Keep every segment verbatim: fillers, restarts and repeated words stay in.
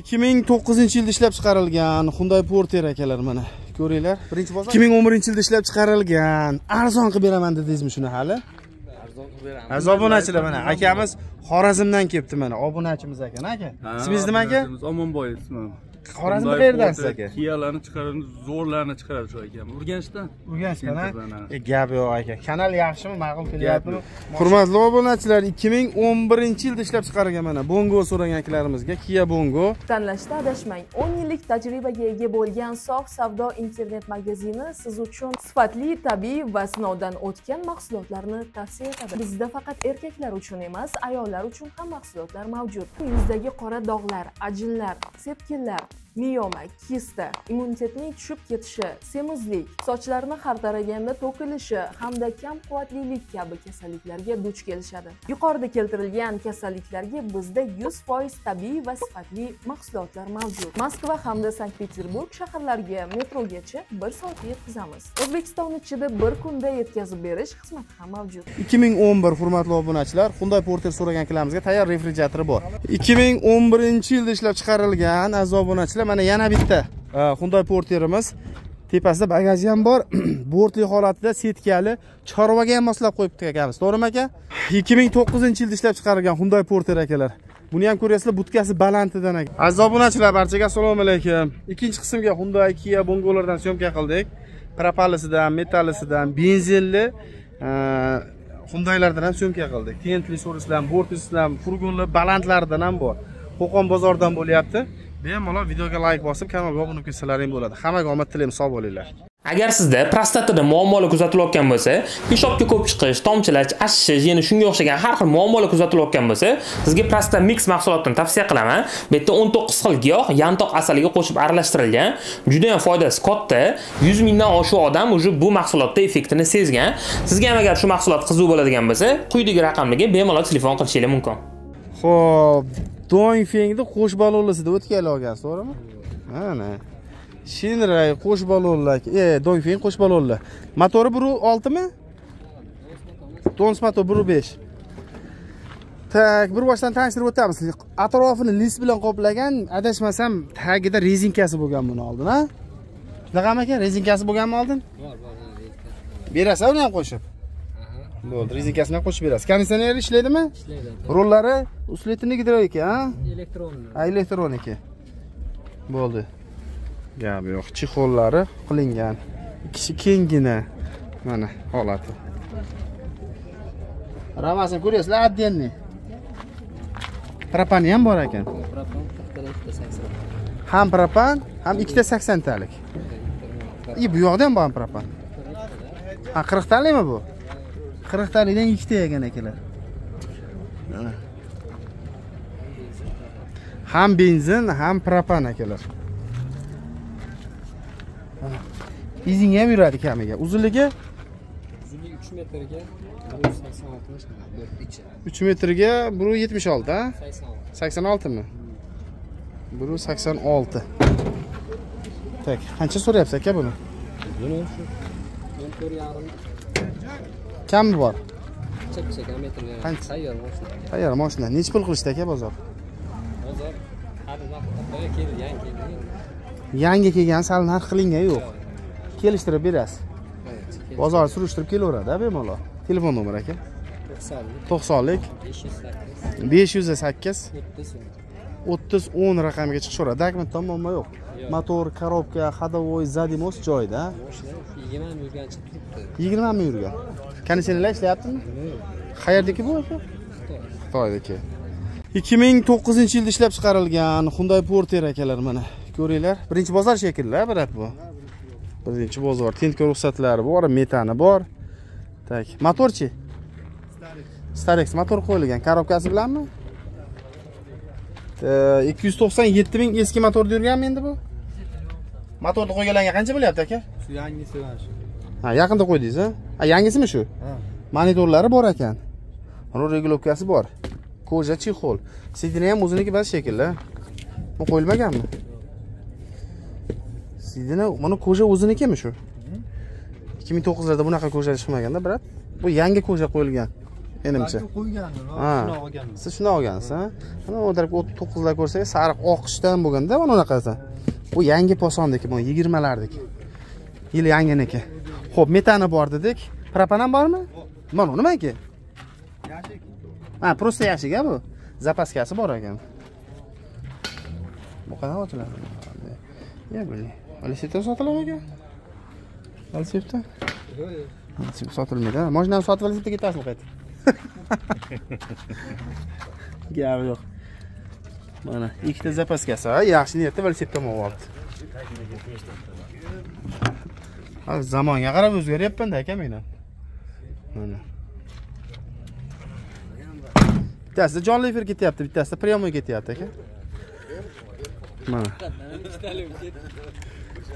ikki ming to'qqizinchi yilda ishlab chiqarilgan Hyundai Porter akalar mana ko'ringlar. Birinchi bozor ikki ming o'n birinchi yilda ishlab chiqarilgan. Arzon qilib beraman dedingizmi shuni hali? Arzon qilib beraman. Az obunachilar mana akamiz Xorazmdan kelibdi mana obunachimiz ekan aka. Ismingiz nima aka? Omonboyev ismim. Xorazm qayerdansiz aka? Kiyalarni chiqaramiz, zo'rlarni chiqaradi shu aka. Urganchdan. Urganchdan. E gap yo'q aka. Kanal yaxshimi? Ma'qul kelyaptimi? Hurmatli obunachilar, ikki ming o'n birinchi yilda ishlab chiqarilgan mana Bongo so'ragan akaklarimizga Kia Bongo. Tanlashda adashmang. o'n yillik tajribaga ega bo'lgan Sof savdo internet magazini siz uchun sifatli, tabiiy va sinovdan o'tgan mahsulotlarni tavsiya etadi. Bizda faqat erkaklar uchun emas, ayollar uchun ham mahsulotlar mavjud. Yuzdagi qora dog'lar, ajinlar, sepkillar, miyoma, kista, immunitetning tushib ketishi, semizlik, sochlarni har taraganda to'kilishi hamda kam quvvatlilik kabi kasalliklarga duch kelishadi. Yuqorida keltirilgan kasalliklarga bizda yuz foiz tabiiy va sifatli mahsulotlar mavjud. Moskva hamda Sankt-Peterburg shaharlariga metrogacha bir soatda yetkazamiz. O'zbekiston ichida bir kunda yetkazib berish xizmati ham mavjud. ikki ming o'n bir hurmatli obunachilar, Hyundai Porter so'ragan klarimizga tayyor refrigeratori bor. ikki ming o'n birinchi yilda ishlab chiqarilgan aziz obunachilar mana yana bitta Hyundai Porterimiz. Tepasida bagaji ham bor. Bortli holatda setkali chorvaga ham moslab qo'yibdi akamiz. To'g'rimi aka? ikki ming to'qqizinchi yilda ishlab chiqarilgan Hyundai Porter akalar. Buni ham ko'rasizlar, budkasi balantidan aka. Aziz obunachilar, barchaga assalomu alaykum. Ikkinchi qismga Hyundai Kia Bongolardan syomka qildik. Propallisidan, metallisidan, benzinli Hyundailardan ham syomka qildik. Tentli so'rislar, bortlisidan, furgonli balandlardan ham bor. Qo'qon bozoridan bo'lyapti. Bemalol videoga like bosib, kanalga obuna bo'lsalaring bo'ladi. Hammaga omad tilayman, sog' bo'linglar. Agar sizda prostatida muammolar kuzatilayotgan bo'lsa, peshobga ko'p chiqish, tomchilash, ashishish, yana shunga o'xshagan har xil muammolar kuzatilayotgan bo'lsa, sizga Prostat Mix mahsulotini tavsiya qilaman. Bu yerda o'n to'qqiz xil giyoh yantoq asaliga qo'shib aralashtirilgan, juda ham foydasi katta. yuz mingdan oshiq odam o'zi bu mahsulotning effektini sezgan. Sizga ham agar shu mahsulot qiziq bo'ladigan bo'lsa, quyidagi raqamlarga bemalol telefon qilishingiz mumkin. Xo'p, Doingfengni qo'sh balonlisida o'tkazib olgansiz, to'g'rimi? Mana. Shinray qo'sh balonlar, e, Doingfeng qo'sh balonlar. Motori bir nuqta olti mi? Dons motor bir nuqta besh. Tak, bir boshdan tanishtirib o'tamiz. Atrofini lis bilan qoplagan, adashmasam, tagida rezinkasi bo'lgan buni oldin, ha? Shunaqami aka, rezinkasi bo'lganmi oldin? Bor, bor, rezinkasi. Berasan uni ham qo'shib. Bo'ldi, rezinkasini ham qo'shib berasiz. Konditsioner ishlaydimi? Ishlaydi. Rollari usletini gidroyka, ha? Elektronli. Ha, elektroniki. Bo'ldi. Gap yo'q, chexollari qilingan. Ikkisi kengina mana holati. Ramasini ko'rasizlar, addenni. Propani ham bor ekan. Propan qirq ikki sakson. Ham propan, ham ikki sakson talik. I, bu yoqda ham bor propan. Ha, qirq talikmi bu? qirq talikdan ikkita yegan akalar. Ham benzin, ham propan akalar. Izinga ham yuradi kamiga. Uzunligi uzunligi uch metrga bir yuz sakson olti, uch metrga bir yuz yetmish olti, ha? sakson olti mi? bir yuz sakson olti. Tak, qancha so'rayapsiz aka buni? Buni o'n to'rt yarim. Kam bor? sakson kilometrga. Qancha? Tayyor mashina. Tayyor mashina. Nech pul qilishdi aka bozor? Bozor hali vaqtida keldi, yangi keldi. Yangi kelgan, sal narx qilingan yo'q. Kelishtirib berasiz. Bozor surishtirib kelaveradi-da bemalol. Telefon nomeri aka? to'qson to'qsonlik besh yuz sakkiz o'ttiz o'n raqamiga chiqishaveradi. Dokumentda muammo yo'q. Motor, korobka, hadovoy, zadimos joyida. yigirma ming yurgancha turibdi. yigirma ming yurgan. Konditsionerlar ishlayaptimi? Qayerdagi bu aka? Xitoydagi. ikki ming to'qqizinchi yilda ishlab chiqarilgan Hyundai Porter akalar mana ko'ringlar. Birinchi bozor shekilli-a birat bu. Birinchi bozor, tentka ruxsatlari bor, metani bor. Tak, motorchi? Starex. Starex motor qo'yilgan, korobkasi bilanmi? ikki yuz to'qson yetti ming eski motorda yurganmi endi bu? Motorni qo'yganlarga qancha bo'lyapti aka? Shu yangisi mana shu. Ha, yaqinda qo'ydingiz, ha? Ha, yangisimi shu? Ha. Monitorlari bor ekan. Mana regulovkasi bor. Koja chexol. Sidini ham o'ziniki bas shekilli. Bu qo'yilmaganmi? Sidini, mana koja o'zinikimi shu? ikki ming to'qqiz yilda bunaqa koja chiqmaganda, brat. Bu yangi koja qo'yilgan. Enimcha. Siz shuni olgansiz, ha? Mana o'tirib o'ttiz to'qqizlar ko'rsangiz, sariq oqishdan bo'lganda mana unaqasi. Bu yangi posondiki, bu yigirmalardagi. Yili yanginiki. Xo'p, metani bor dedik. Propan ham bormi? Mana nimaniki? Yashik. Ha, prosta yashik ha bu. Zapaskasi bor ekan. Bu qanaqa ochiladi? Ya bilmayman. Alsifta sotiladi ekan. Alsifta? Alsifta sotilmaydi. Mashinani sotib alsifta ketasizmi qayta? Gap yo'q. Mana ikkita zapaskasi, yaxshi niyatda velosipedda mo'yoldi. Ha, zamonga qarab o'zgaryapman-da aka meni. Mana. Bittasi jonli efir ketyapti, bittasi pryomoy ketyapti aka. Mana.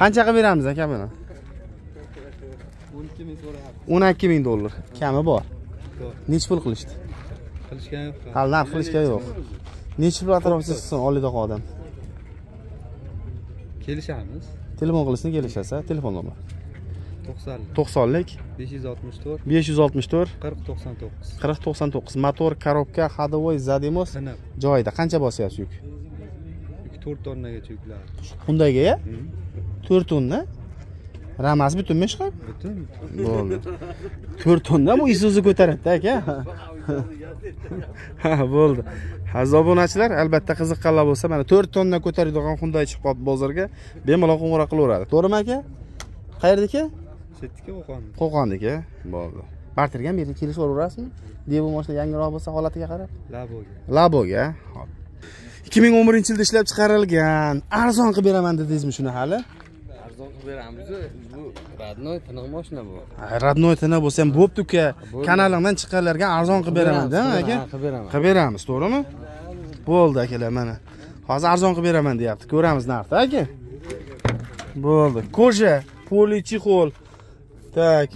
Qancha qilib beramiz aka buni? o'n ikki ming so'rayapti. o'n ikki ming dollar. Kami bor. Nech pul qilishdi? Qilishgan yo'q. Hali narx qilishgan yo'q. Nech pul atrofsiz sizdan olida qoldim. Kelishamiz. Telefon qilishni kelishasiz, telefon nomer. to'qson to'qsonlik besh olti to'rt besh olti to'rt qirq to'qson to'qqiz qirq to'qson to'qqiz. Motor, korobka, ходовой, zademos joyida. Qancha bosyapsiz yuk? Yuk to'rt tonnagacha yuklar. Hyundai'ga? to'rt tonna. Ramasi butunmi chiqib? Butun. Bo'ldi. to'rt tonna bu Isuzu ko'taradi aka. Ha, bo'ldi. Aziz obunachilar, albatta qiziqqanlar bo'lsa, mana to'rt tonna ko'taradigan Hyundai chiqib qoldi bozorga, bemalol qo'ng'iroq qilaveradi. To'g'rimi aka? Qayerdaki? Chetdiki Qo'qon. Qo'qondiki. Bo'ldi. Barterga ham berib kelishib olaverasizmi? Devo mashina yangiroq bo'lsa, holatiga qarab. Laboga. Laboga. Xo'p. ikki ming o'n birinchi yilda ishlab chiqarilgan. Arzon qilib beraman dedingizmi shuni hali? Bu radnoy tiniq mashina bu. Radnoy tiniq bo'lsa ham bo'pti uka. Kanalingdan chiqqanlarga arzon qilib beraman-da, aka? Qilib beraman. Qilib beramiz, to'g'rimi? Bo'ldi akalar, mana. Hozir arzon qilib beraman deyapti. Ko'ramiz narxni, aka. Bo'ldi. Koja, politsixol, tak,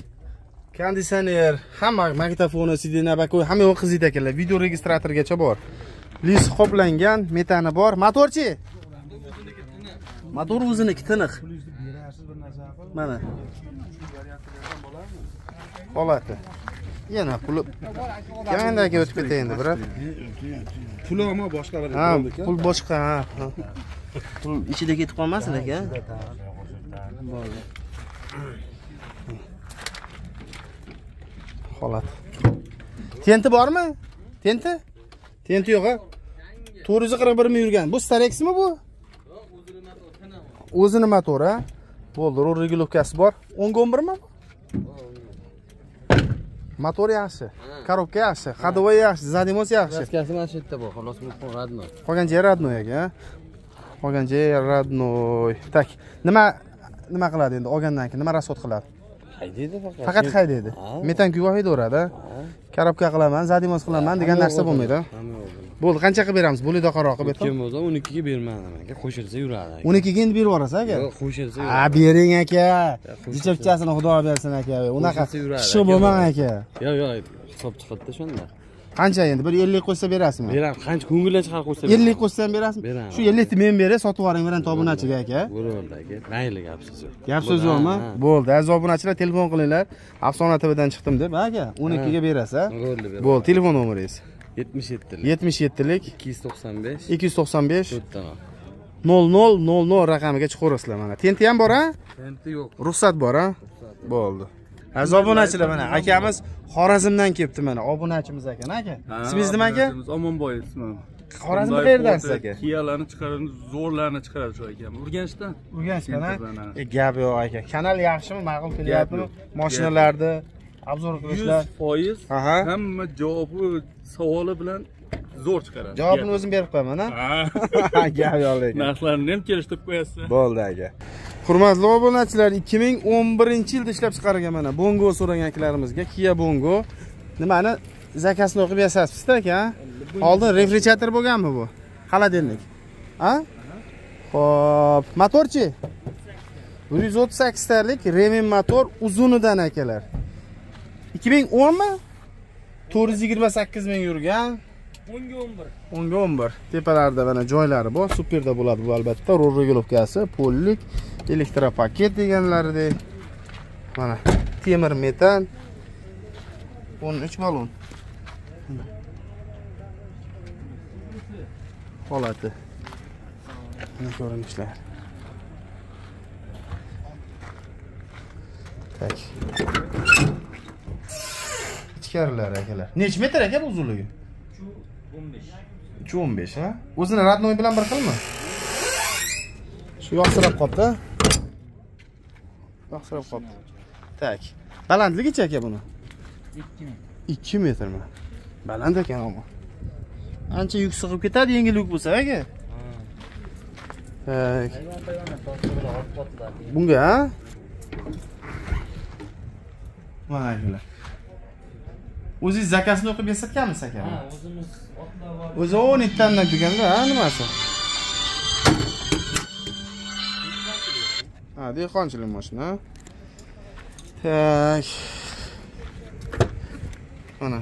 konditsioner, hamma magnitofoni, sidinabakoy, hamma yo'q qizit akalar. Video registratorgacha bor. Lis qoplangan, metani bor. Motorchi? Motor o'ziniki tiniq. Mana. Holati. Yana pul. Yandaga o'tib ketayin endi, biroq. Pul ham boshqa bir. Ha, pul boshqa, ha. Pul ichida ketib qolmasin aka. Bo'ldi. Holat. Tenti bormi? Tenti? Tenti yo'q-a. to'rt yuz qirq bir ming yurgan. Bu Starexmi bu? O'zini motori, ha? Bo'ldi, rol regulovkasi bor. o'n o'n birmi? Motor yaxshi, korobka yaxshi, ходовой yaxshi, zademos yaxshi. Zaskasi mana shu yerda bor, xolos bu radnoy. Qolgan joyi radnoy aka. Qolgan joyi radnoy. Tak. Nima nima qiladi endi olgandan keyin? Nima rasxod qiladi? Haydaydi faqat. Faqat haydaydi. Metan kuyib haydaveradi. Korobka qilaman, zademos qilaman degan narsa bo'lmaydi. Bo'ldi, qancha qilib beramiz? Bo'lida qaroq qilib aytaman. Kim bo'lsa o'n ikki ga bermayman aka, qo'shilsa yuradi aka. o'n ikki ga endi berib yuborasiz aka? Yo'q, qo'shilsa yuradi. Ha, bering aka. Dichapchasini xudo bersin aka. Unaqa kishi bo'lmang aka. Yo'q, yo'q, hisob chiqadi shunda. Qancha endi? Bir ellik qo'ysa berasizmi? Beram, qancha ko'ngillar chiqarib qo'ysa. ellik qo'ysa ham berasizmi? Shu ellik ni men beray, sotib yuboring bilan obunachiga aka. Bo'ldi aka. Mayli, gap siz yo'q. Gap so'z yo'qmi? Bo'ldi, aziz obunachilar telefon qilinglar. Afsona T V'dan chiqdim deb, aka. o'n ikki ga berasiz. Bo'ldi, telefon nomeringiz. yetmish yettilik yetmish yettilik ikki yuz to'qson besh ikki yuz to'qson besh to'rt nol nol nol raqamiga chiqaverasizlar mana. Tenti ham bor-a? Tenti yo'q. Ruxsat bor-a? Bo'ldi. Aziz obunachilar mana akamiz Xorazmdan kelibdi mana. Obunachimiz ekan aka. Ismingiz nima aka? Omonboyev ismi. Xorazm qayerdansiz aka? Kiyalarni chiqaradi, zo'rlarni chiqaradi shu aka. Urganchdan. Urganchdan ha? E, gap yo'q aka. Kanal yaxshimi? Ma'qul kelyaptimi? Mashinalarni obzor qilishlar foiz hamma javobi savoli bilan zo'r chiqaradi. Javobini o'zim berib qo'yaman, ha? Ha, gap yo'q. Narxlarni ham kelishtirib qo'yasiz. Bo'ldi aka. Hurmatli obunachilar, ikki ming o'n birinchi yilda ishlab chiqarilgan mana Bongo so'raganlarimizga Kia Bongo nimani zakasini o'qib yasasizda aka? Oldin refrigerator bo'lganmi bu? Xaladelnik. Ha? Xo'p, motorchi. bir yuz o'ttiz sakkiz talik Remin motor uzunidan akalar. ikki ming o'nmi? to'rt yuz yigirma sakkiz ming yurgan. o'n ga o'n bir. o'n ga o'n bir. Tepalarda mana joylari bor. Superda bo'ladi bu albatta. Rol regulovkasi, pollik, elektropaket deganlaridek. Mana temir metan. o'n uch ballon. Holatı. Ne görmüşler. Tek. İçkariler akalar. Neç metre aka uzunluğu? uch o'n besh. uch o'n besh ha? O'zini radnoy bilan bir qilmi? Shu yoqsirab qopti. Yoqsirab qopti. Tak. Balandligicha aka buni? ikki metr. ikki metrmi? Baland ekan ammo. Ancha yuksak qilib ketadi, yengillik bo'lsa aka. Ha. Bunga ha? Mana shular. O'zingiz zakasini o'qib yasatganmisiz aka? Ha, o'zimiz otlar bor. O'zi o'n ikki tadan deganda, ha, nimasi? Ha, dehqonchilik mashina. Tak. Mana.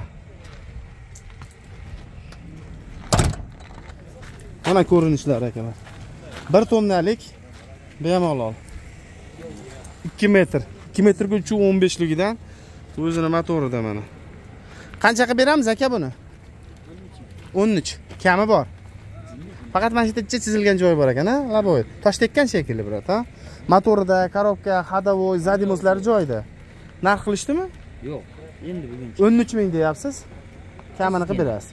Mana ko'rinishlari akalar. bir tonnalik bemalol. ikki metr. ikki metrga uch o'n beshligidan o'zini motorida mana. Qancha qilib beramiz aka buni? o'n uch. Kami bor. Faqat mana shu yerda chizilgan joyi bor ekan, ha? Laboy. Tosh tekkan shekilli biroq, ha? Motorida, korobka, hadovoy, zadimoslari joyida. Narx qilishdimi? Yo'q. Endi buguncha o'n uch ming deyapsiz. Kamini qilib berasiz.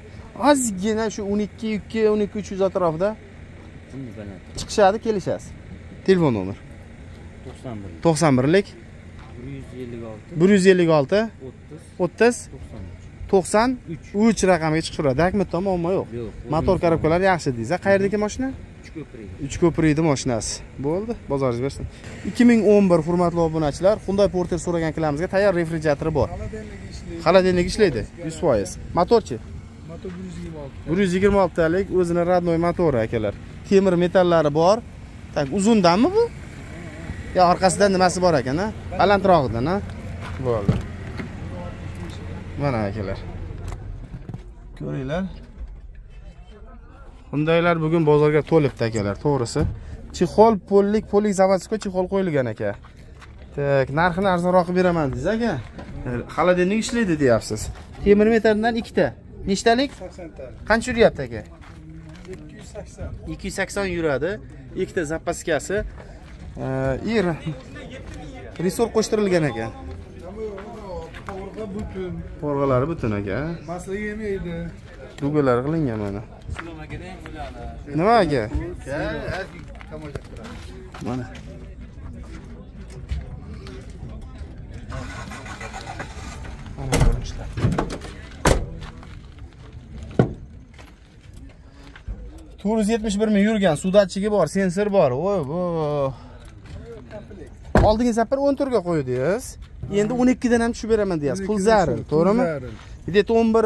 Ozgina shu o'n ikki ikki o'n ikki uch yuz atrofida chiqishadi, kelishasiz. Telefon nomer to'qson bir to'qson birlik bir yuz ellik olti bir yuz ellik olti o'ttiz to'qson uch raqamiga chiqib turadi. Akmitda muammo yo'q. Motor korobkalari yaxshi deysiz. Qayerdagi mashina? uch ko'prikli mashinasi. Bo'ldi, bozoringiz bersin. ikki ming o'n bir hurmatli obunachilar, Hyundai Porter so'ragan klamizga tayyor refrigeratori bor. Xolodilnik ishlaydi. yuz foiz. Motorchi? Motor bir yuz yigirma olti. bir yuz yigirma olti talik o'zini radnoy motori akalar. Temir metallari bor. Tak, uzundanmi bu? Ya arkasından nimasi bor ekan, ha? Balandroqdan, ha? Bo'ldi. Mana akalar. Ko'ringlar. Hyundai'lar bugün bozorga to'libdi akalar, to'g'risi. Chexol pollik, pollik zavodskoy chexol qo'yilgan aka. Tak, narxini arzonroq beraman deysiz aka. Xolodilnik ishlaydi deyapsiz. Temir metrdan ikkita. Nechtalik? sakson talik. Qancha yuryapti aka? ikki yuz sakson. ikki yuz sakson yuradi. Ikkita zapaskasi. Ir resor qo'shtirilgan ekan. To'g'riga butun. To'g'rilari butun aka. Maslaga yemaydi. Dugalar qilingan mana. Silomaga ham bo'ladi. Nima aka? Mana. Mana ko'ringlar. to'rt yuz yetmish bir ming yurgan, sudatchigi bor, sensor bor. Voy, voy. Oldingi safar o'n to'rtga qo'ydingiz. Endi o'n ikkidan ham tushib beraman deyapsiz. Pul zarin, to'g'rimi? Bidet o'n bir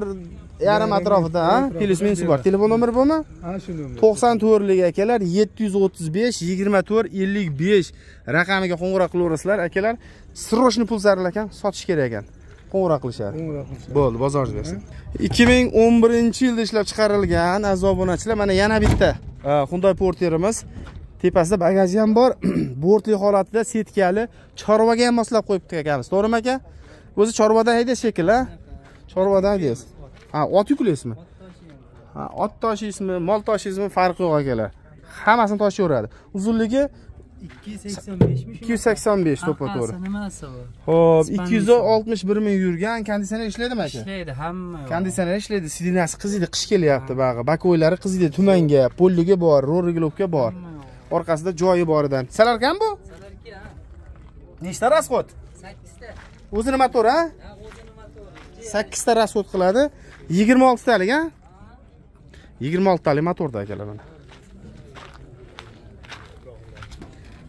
yarim atrofida, ha? Plus minus bor. Telefon nomeri bormi? Ha, shu nomer. to'qson to'rtlik akalar yetti yuz o'ttiz besh yigirma to'rt ellik besh raqamiga qo'ng'iroq qilaverasizlar akalar. Srochni pul zarin ekan, sotish kerak ekan. Qo'ng'iroq qilishar. Bo'ldi, bozoringiz bersin. ikki ming o'n birinchi yilda ishlab chiqarilgan aziz obunachilar, mana yana bitta Hyundai Porterimiz. Tepasida bagaj ham bor, bortli holatida setkali, chorvaga ham moslab qo'yibdi akamiz. To'g'rimi aka? O'zi chorvadan haydash shekil, ha? Chorvadan haydaysiz. Ha, ot yuklaysizmi? Ha, ot toshiysizmi, mol toshiysizmi, farqi yo'q akalar. Hammasini toshaveradi. Uzunligi ikki yuz sakson besh mi? ikki yuz sakson besh to'pato'g'ri. Nimasi bu? Xo'p, ikki yuz oltmish bir ming yurgan, konditsioner ishlaydimi aka? Ishlaydi, hamma. Konditsioner ishlaydi, sidinasi qizidi, qish kelyapti bag'i, bakoylari qizidi, tumanga, polligi bor, roriglovka bor. Orqasida joyi boridan. Salarkan bu? Salarki ha. Nechta rasxod? sakkiz ta. O'zini motor ha? Ha, o'zini motor. sakkiz ta rasxod qiladi. yigirma olti talik ha? yigirma olti talik motorda akalar mana.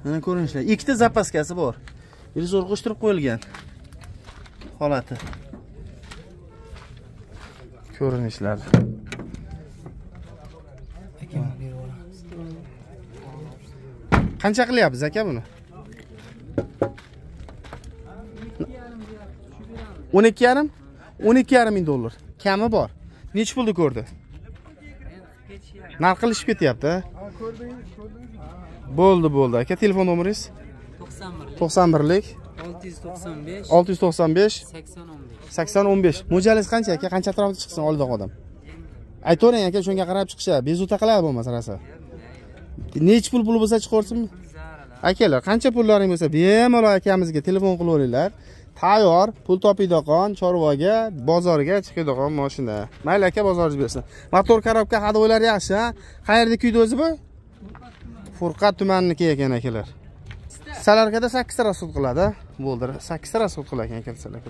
Mana ko'ringlar, ikkita zapaskasi bor. Resor qo'shtirib qo'yilgan. Holati. Ko'rinishlar. Qancha qilyapsiz aka buni? o'n ikki yarim? o'n ikki yarim ming dollar. Kami bor. Nech pulni ko'rdi? Narx qilishib ketyapti. Bo'ldi, bo'ldi. Aka telefon nomeringiz? dokson birlik. olti yuz to'qson besh. olti yuz to'qson besh. sakson o'n besh. Mo'jalingiz qancha aka? Qancha atrofda chiqsin oldiq odam? Aytavering aka, shunga qarab chiqisha, bezuta qiladi bo'lmasa rasa. Nech pul pul bo'lsa chiqorsinmi? Akalar, qancha pullaring bo'lsa, bemalol akamizga telefon qilaveringlar. Tayyor, pul topiydigan, chorvaga, bozorga chiqadigan mashina. Mayli aka, bozoringiz bersin. Motor karobka hadovolar yaxshi, ha? Qayerdagi uyda o'zi bu? Furqat tumaniki ekan akalar. Salarkada sakkiz ta sud qiladi. Bo'ldi, sakkiz ta sud qilar ekan akalar.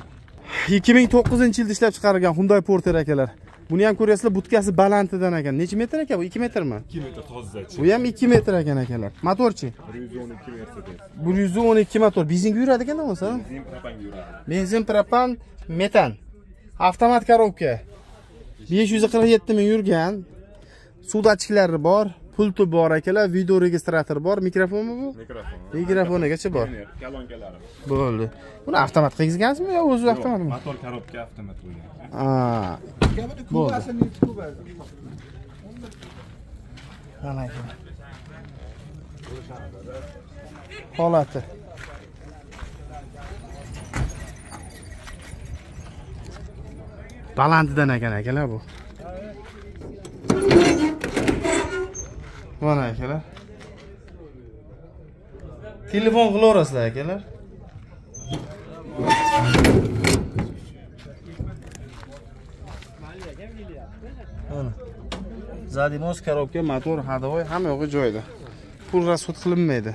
ikki ming to'qqizinchi yilda ishlab chiqarilgan Hyundai Porter akalar. Buni ham ko'rasizlar, butkasi balantidan ekan. Necha metr aka bu? ikki metrmi? ikki metr tozacha. Bu ham ikki metr ekan akalar. Motorchi? bir yuz o'n ikki Mercedes. bir yuz o'n ikki motor. Benzinga yuradi ekan bo'lsa? Benzin propanga yuradi. Benzin propan, metan. Avtomat korobka. besh yuz qirq yetti ming yurgan. Sud achiklari bor, pulti bor akalar, video registrator bor, mikrofonmi bu? Mikrofon. Mikrofonigacha bor. Kalonkalari. Bo'ldi. Buni avtomat qilgansizmi yo o'zi avtomatmi? Motor korobka avtomat bo'lgan. Ha. Holati. Balantidan ekan akalar bu. Mana akalar. Telefon qilaverasizlar akalar. Zadimos korobka, motor, hadovoy, hamma yo'g'i joyida. Pul rasxod qilinmaydi.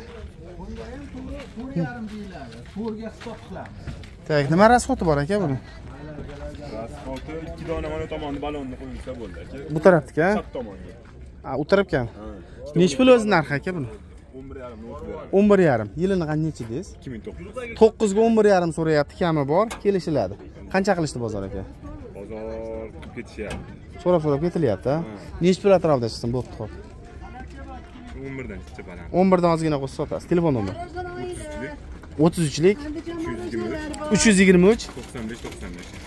Tak, nima rasxodi bor aka buni? Rasxodi ikki dona mana tomonni balonni qo'yilsa bo'ldi aka. Bu tarafdiki, ha? Chap tomonga. Ha, u tarafkan. Nech pul o'zi narxi aka buni? o'n bir yarim. Yilini qancha deysiz? ikki ming to'qqiz. to'qqiz ga o'n bir yarim so'rayapti, kami bor, kelishiladi. Qancha qilishdi bozor aka? Bozor qilib ketishyapti. So'rab-so'rab ketilyapti, ha? Nech pul atrofida chiqsin, bo'pti, xo'p. o'n birdan chiqsa baland. o'n birdan ozgina qo'shib sotasiz. Telefon nomer. o'ttiz uchlik uch yuz yigirma uch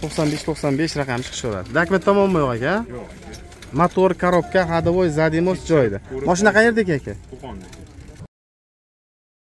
to'qson besh to'qson besh raqami chiqishaveradi. Dokument tomonmi yo'q aka? Yo'q. Motor, korobka, hadovoy, zadimos joyida. Mashina qayerda aka? Qo'qonda.